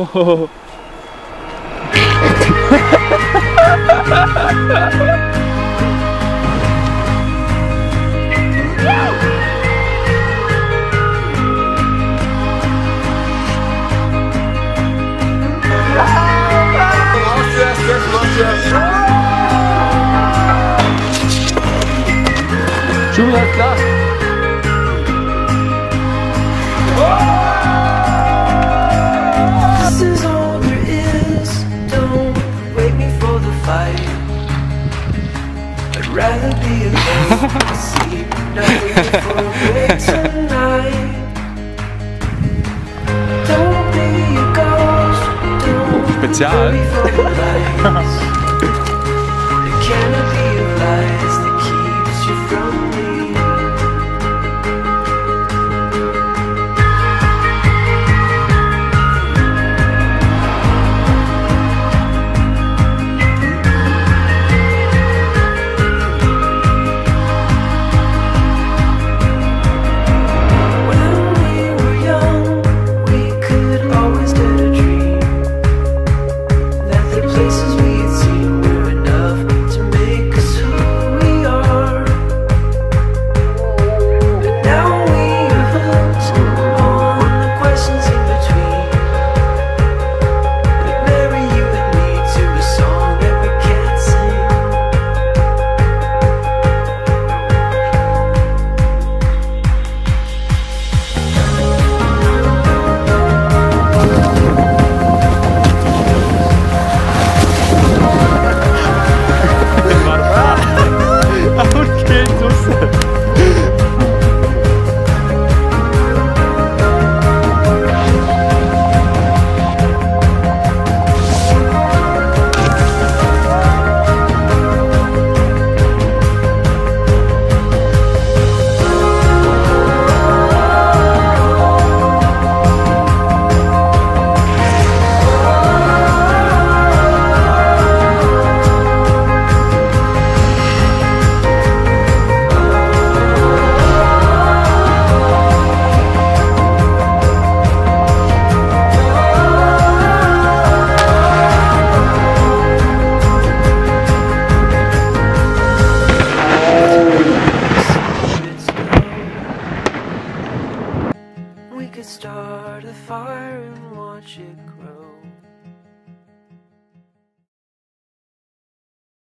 Oh. Schule, klar. This is all there is. Don't wait me for the fight. I'd rather be alone. I see nothing before awake tonight. Don't be a ghost. Don't wait me for the light.